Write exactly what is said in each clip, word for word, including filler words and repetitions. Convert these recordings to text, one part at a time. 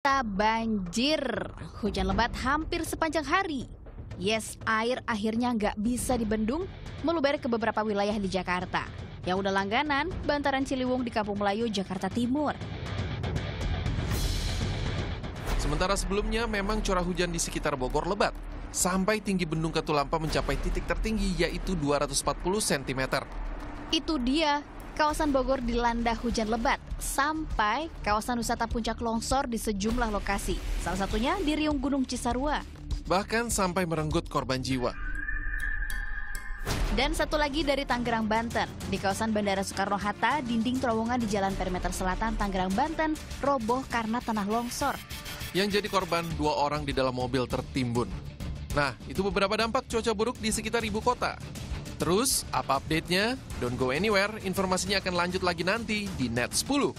Banjir, hujan lebat hampir sepanjang hari. Yes, air akhirnya nggak bisa dibendung, meluber ke beberapa wilayah di Jakarta. Yang udah langganan, bantaran Ciliwung di Kampung Melayu, Jakarta Timur. Sementara sebelumnya memang curah hujan di sekitar Bogor lebat. Sampai tinggi bendung Katulampa mencapai titik tertinggi yaitu dua ratus empat puluh sentimeter. Itu dia. Kawasan Bogor dilanda hujan lebat sampai kawasan wisata puncak longsor di sejumlah lokasi. Salah satunya di Riung Gunung Cisarua. Bahkan sampai merenggut korban jiwa. Dan satu lagi dari Tangerang, Banten. Di kawasan Bandara Soekarno-Hatta, dinding terowongan di Jalan Parimeter Selatan, Tangerang, Banten roboh karena tanah longsor. Yang jadi korban dua orang di dalam mobil tertimbun. Nah, itu beberapa dampak cuaca buruk di sekitar ibu kota. Terus, apa update-nya? Don't go anywhere, informasinya akan lanjut lagi nanti di Net sepuluh.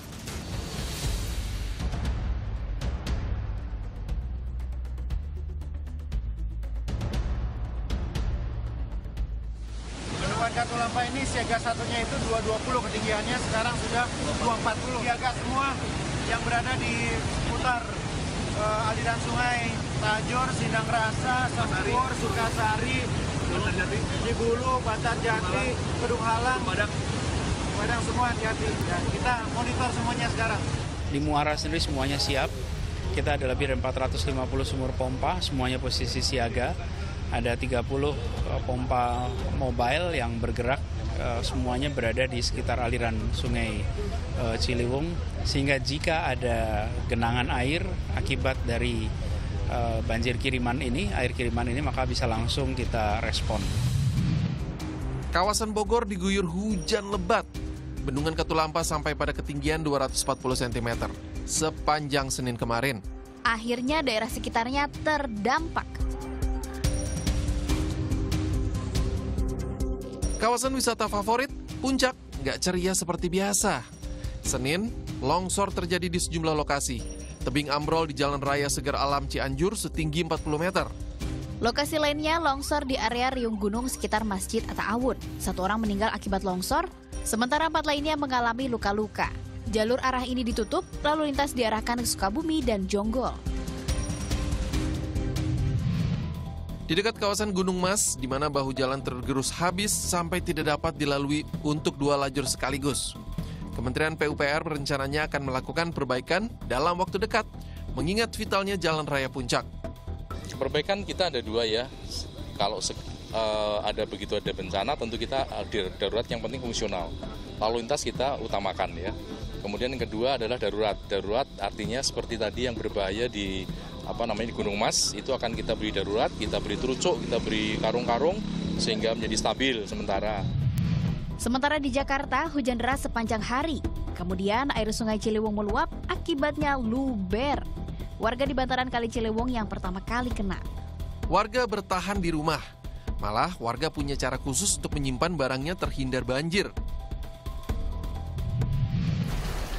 Bendungan Katulampa ini siaga satunya itu dua ratus dua puluh ketinggiannya, sekarang sudah dua ratus empat puluh. Siaga semua yang berada di putar uh, aliran sungai, Tajur, Sindangrasa, Sempur, Sukasari, di Bulu, Batang Jati, Kedung Halang, Padang, semua hati-hati. Dan kita monitor semuanya sekarang. Di Muara sendiri semuanya siap. Kita ada lebih dari empat ratus lima puluh sumur pompa, semuanya posisi siaga. Ada tiga puluh pompa mobile yang bergerak, semuanya berada di sekitar aliran sungai Ciliwung. Sehingga jika ada genangan air akibat dari banjir kiriman ini, air kiriman ini, maka bisa langsung kita respon. Kawasan Bogor diguyur hujan lebat. Bendungan Katulampa sampai pada ketinggian dua ratus empat puluh sentimeter sepanjang Senin kemarin. Akhirnya daerah sekitarnya terdampak. Kawasan wisata favorit, Puncak, nggak ceria seperti biasa. Senin, longsor terjadi di sejumlah lokasi. Tebing ambrol di Jalan Raya Seger Alam Cianjur setinggi empat puluh meter. Lokasi lainnya longsor di area Riung Gunung sekitar Masjid Ata Awun. Satu orang meninggal akibat longsor, sementara empat lainnya mengalami luka-luka. Jalur arah ini ditutup, lalu lintas diarahkan ke Sukabumi dan Jonggol. Di dekat kawasan Gunung Mas, di mana bahu jalan tergerus habis sampai tidak dapat dilalui untuk dua lajur sekaligus. Kementerian P U P R rencananya akan melakukan perbaikan dalam waktu dekat, mengingat vitalnya Jalan Raya Puncak. Perbaikan kita ada dua ya, kalau uh, ada begitu ada bencana tentu kita darurat yang penting fungsional. Lalu lintas kita utamakan ya. Kemudian yang kedua adalah darurat. Darurat artinya seperti tadi yang berbahaya di apa namanya di Gunung Mas, itu akan kita beri darurat, kita beri terucuk, kita beri karung-karung sehingga menjadi stabil sementara. Sementara di Jakarta, hujan deras sepanjang hari. Kemudian air sungai Ciliwung meluap, akibatnya luber. Warga di bantaran Kali Ciliwung yang pertama kali kena. Warga bertahan di rumah. Malah warga punya cara khusus untuk menyimpan barangnya terhindar banjir.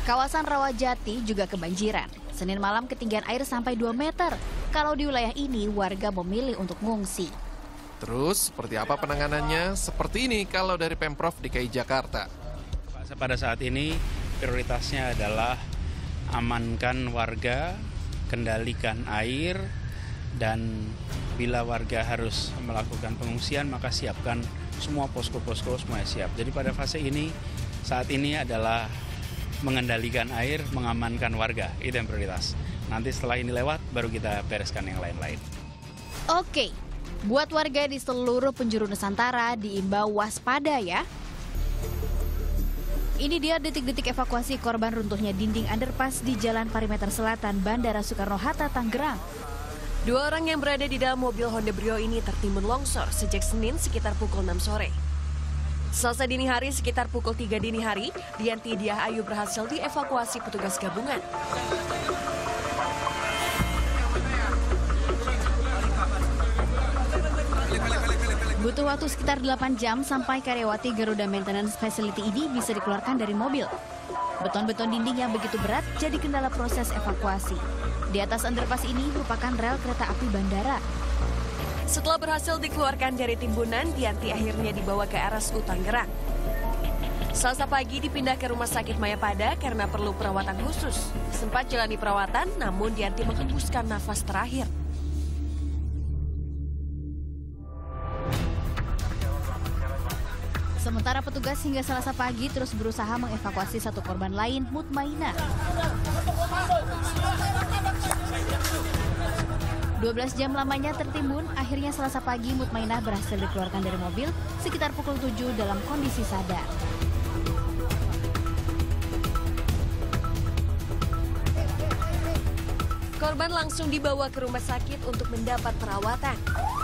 Kawasan Rawajati juga kebanjiran. Senin malam ketinggian air sampai dua meter. Kalau di wilayah ini, warga memilih untuk mengungsi. Terus, seperti apa penanganannya? Seperti ini kalau dari Pemprov D K I Jakarta. Pada saat ini, prioritasnya adalah amankan warga, kendalikan air, dan bila warga harus melakukan pengungsian, maka siapkan semua posko-posko, semuanya siap. Jadi pada fase ini, saat ini adalah mengendalikan air, mengamankan warga, itu yang prioritas. Nanti setelah ini lewat, baru kita bereskan yang lain-lain. Oke. Buat warga di seluruh penjuru Nusantara diimbau waspada ya. Ini dia detik-detik evakuasi korban runtuhnya dinding underpass di Jalan Parimeter Selatan, Bandara Soekarno-Hatta, Tangerang. Dua orang yang berada di dalam mobil Honda Brio ini tertimbun longsor sejak Senin sekitar pukul enam sore. Selasa dini hari sekitar pukul tiga dini hari, Dianti Diyahayu berhasil dievakuasi petugas gabungan. Butuh waktu sekitar delapan jam sampai karyawati Garuda Maintenance Facility ini bisa dikeluarkan dari mobil. Beton-beton dinding yang begitu berat jadi kendala proses evakuasi. Di atas underpass ini merupakan rel kereta api bandara. Setelah berhasil dikeluarkan dari timbunan, Dianti akhirnya dibawa ke arah Tangerang. Selasa pagi dipindah ke Rumah Sakit Mayapada karena perlu perawatan khusus. Sempat jalani perawatan, namun Dianti menghembuskan nafas terakhir. Sementara petugas hingga Selasa pagi terus berusaha mengevakuasi satu korban lain, Mutmainah. dua belas jam lamanya tertimbun, akhirnya Selasa pagi Mutmainah berhasil dikeluarkan dari mobil sekitar pukul tujuh dalam kondisi sadar. Korban langsung dibawa ke rumah sakit untuk mendapat perawatan.